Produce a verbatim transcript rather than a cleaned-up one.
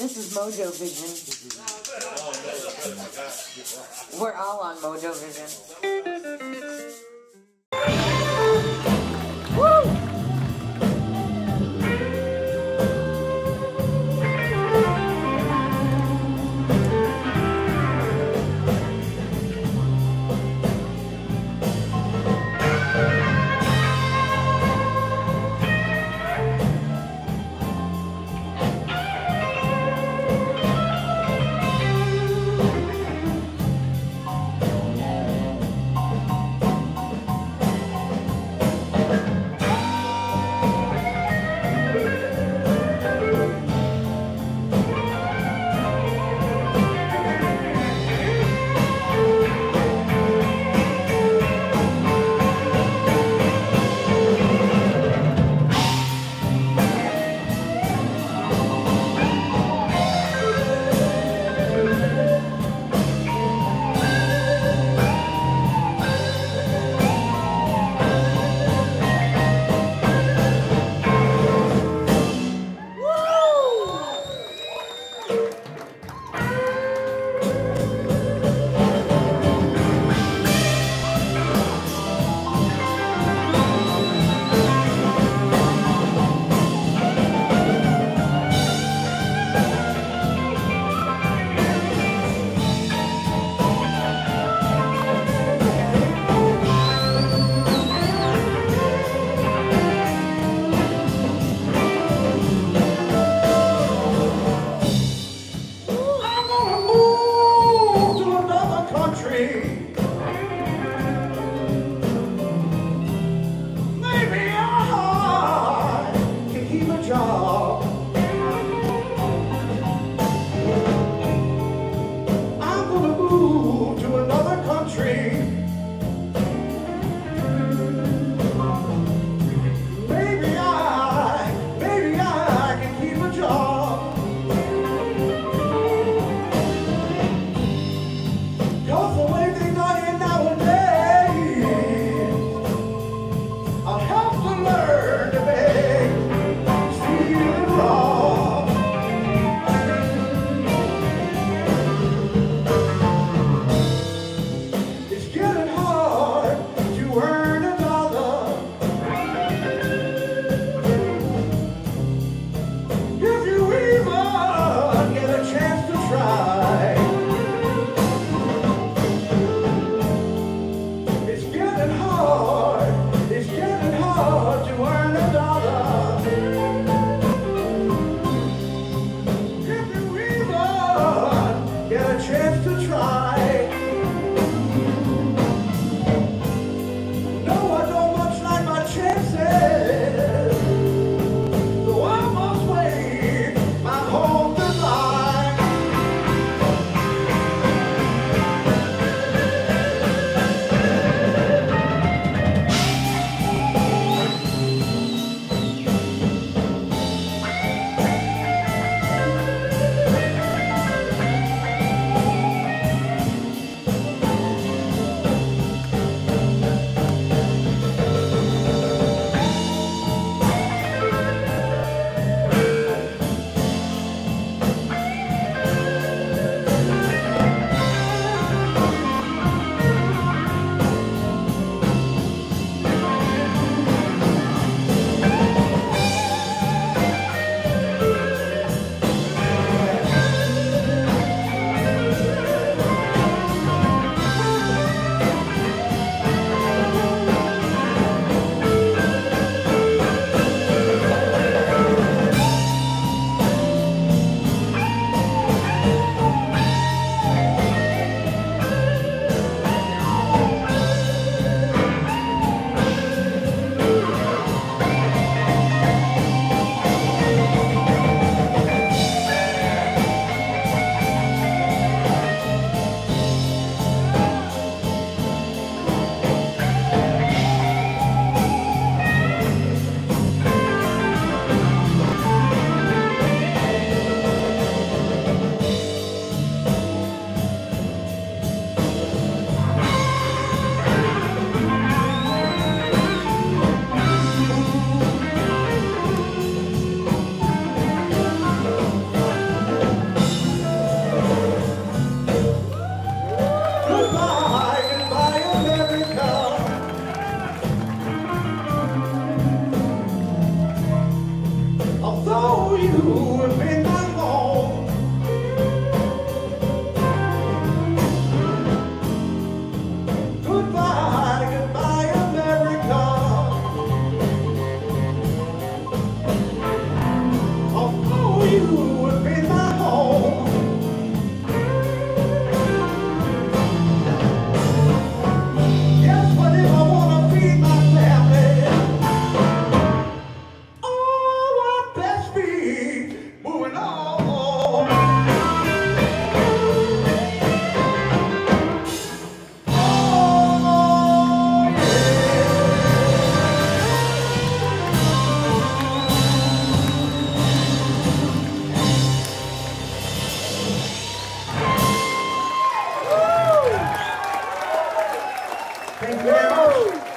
This is MoeJoeVision. We're all on MoeJoeVision. Thank you very much.